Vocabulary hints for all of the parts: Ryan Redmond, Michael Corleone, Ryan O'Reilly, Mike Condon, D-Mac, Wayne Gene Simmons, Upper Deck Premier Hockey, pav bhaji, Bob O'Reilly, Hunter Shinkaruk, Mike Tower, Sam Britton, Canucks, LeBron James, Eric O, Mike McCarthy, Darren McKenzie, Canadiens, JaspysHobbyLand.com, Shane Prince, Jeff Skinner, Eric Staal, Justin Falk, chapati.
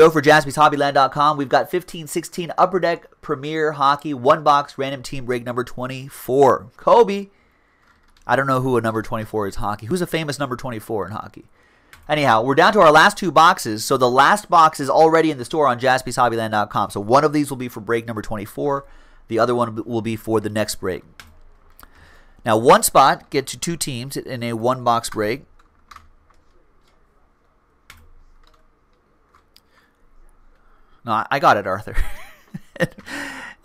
Go for JaspysHobbyLand.com. We've got 15-16 Upper Deck Premier Hockey, one box, random team break number 24. Kobe. I don't know who a number 24 is in hockey. Who's a famous number 24 in hockey? Anyhow, we're down to our last two boxes. So the last box is already in the store on JaspysHobbyLand.com. So one of these will be for break number 24. The other one will be for the next break. Now one spot gets you two teams in a one-box break. No, I got it, Arthur.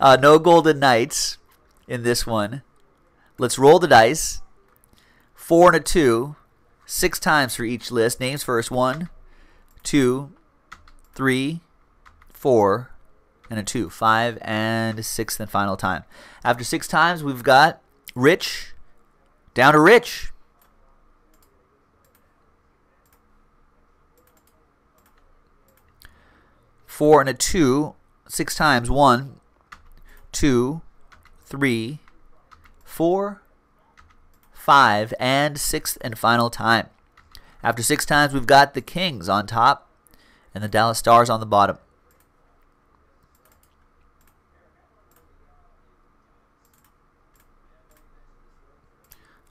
No Golden Knights in this one. Let's roll the dice. 4 and a 2. 6 times for each list. Names first. 1, 2, 3, 4, and a 2. 5 and 6th and final time. After 6 times, we've got Rich. Down to Rich. Four and a 2, 6 times. 1, 2, 3, 4, 5, and 6th and final time. After 6 times, we've got the Kings on top and the Dallas Stars on the bottom.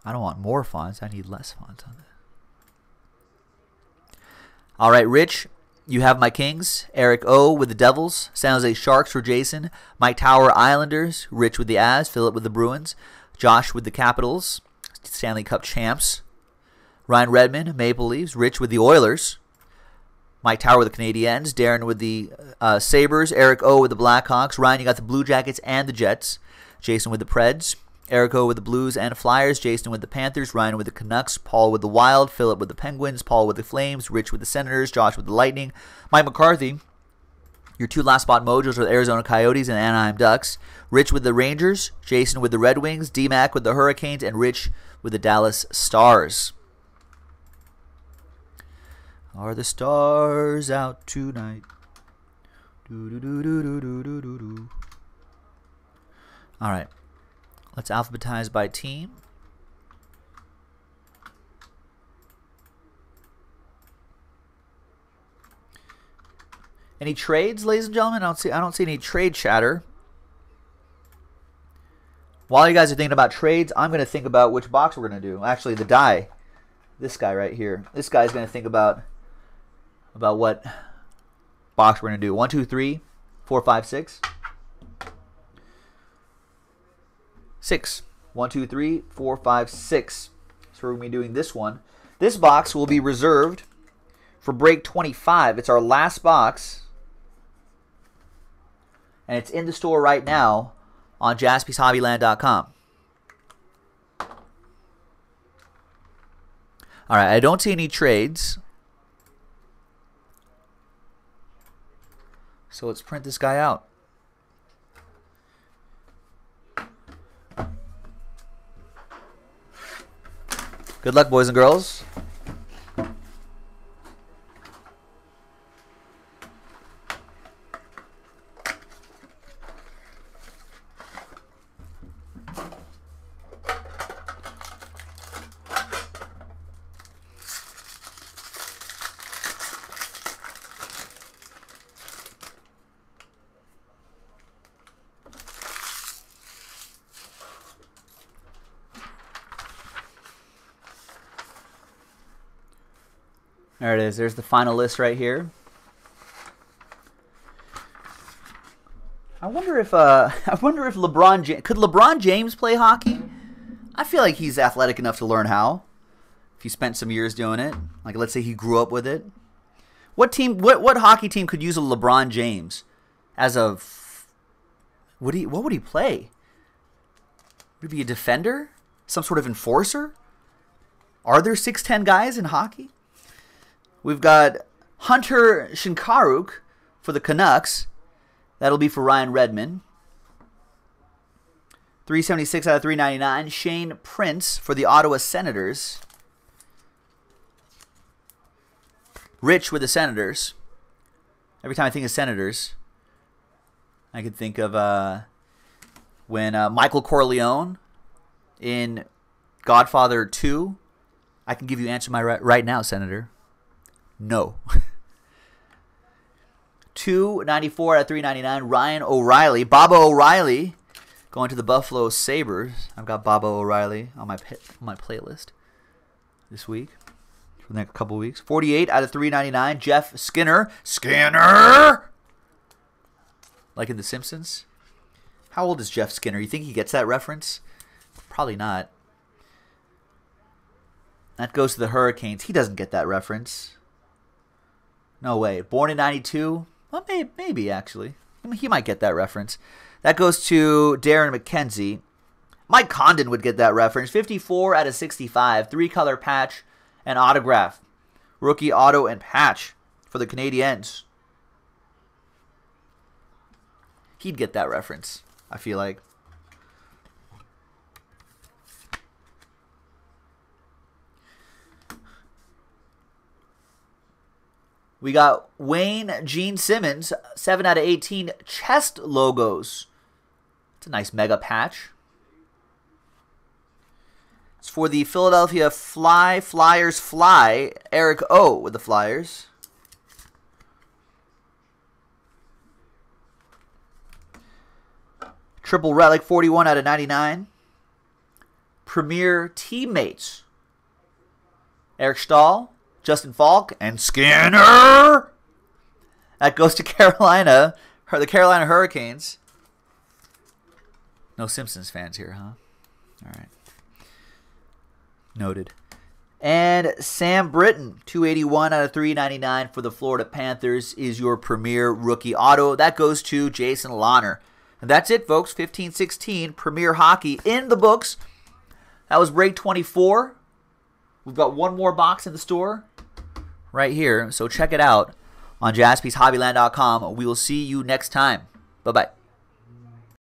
I don't want more fonts. I need less fonts on that. All right, Rich. You have my Kings, Eric O with the Devils, San Jose Sharks for Jason, Mike Tower Islanders, Rich with the Avs, Phillip with the Bruins, Josh with the Capitals, Stanley Cup champs, Ryan Redmond, Maple Leafs, Rich with the Oilers, Mike Tower with the Canadiens, Darren with the Sabres, Eric O with the Blackhawks, Ryan, you got the Blue Jackets and the Jets, Jason with the Preds, Eric O with the Blues and Flyers, Jason with the Panthers, Ryan with the Canucks, Paul with the Wild, Phillip with the Penguins, Paul with the Flames, Rich with the Senators, Josh with the Lightning, Mike McCarthy, your two last spot mojos are the Arizona Coyotes and Anaheim Ducks, Rich with the Rangers, Jason with the Red Wings, D-Mac with the Hurricanes, and Rich with the Dallas Stars. Are the stars out tonight? Do-do-do-do-do-do-do-do. All right. Let's alphabetize by team. Any trades, ladies and gentlemen? I don't see any trade chatter. While you guys are thinking about trades, I'm going to think about which box we're going to do. Actually, the die. This guy right here. This guy's going to think about what box we're going to do. 1, 2, 3, 4, 5, 6. 6. 1, 2, 3, 4, 5, 6. So we're going to be doing this one. This box will be reserved for break 25. It's our last box. And it's in the store right now on JaspysHobbyLand.com. All right, I don't see any trades. So let's print this guy out. Good luck, boys and girls. There it is. There's the final list right here. I wonder if could LeBron James play hockey? I feel like he's athletic enough to learn how. If he spent some years doing it, like let's say he grew up with it. What team? What hockey team could use a LeBron James as a? What would he play? Would he be a defender? Some sort of enforcer? Are there 6'10" guys in hockey? We've got Hunter Shinkaruk for the Canucks. That'll be for Ryan Redmond. 376 out of 399. Shane Prince for the Ottawa Senators. Rich with the Senators. Every time I think of Senators, I could think of when Michael Corleone in Godfather 2. I can give you an answer right now, Senator. No. $294 at $399. Ryan O'Reilly, Bob O'Reilly, going to the Buffalo Sabres. I've got Bob O'Reilly on my playlist this week for the next couple weeks. 48 out of 399. Jeff Skinner. Skinner! Like in The Simpsons. How old is Jeff Skinner? You think he gets that reference? Probably not. That goes to the Hurricanes. He doesn't get that reference. No way. Born in 92? Well, maybe, actually. I mean, he might get that reference. That goes to Darren McKenzie. Mike Condon would get that reference. 54 out of 65. Three-color patch and autograph. Rookie auto and patch for the Canadiens. He'd get that reference, I feel like. We got Wayne Gene Simmons, 7 out of 18 chest logos. It's a nice mega patch. It's for the Philadelphia Flyers Fly, Eric O with the Flyers. Triple Relic, 41 out of 99. Premier Teammates, Eric Staal, Justin Falk, and Skinner. That goes to Carolina, or the Carolina Hurricanes. No Simpsons fans here, huh? All right. Noted. And Sam Britton, 281 out of 399 for the Florida Panthers is your premier rookie auto. That goes to Jason Lonner. And that's it, folks. 15-16 Premier Hockey in the books. That was break 24. We've got one more box in the store right here, so check it out on JaspysHobbyLand.com. We will see you next time. Bye-bye.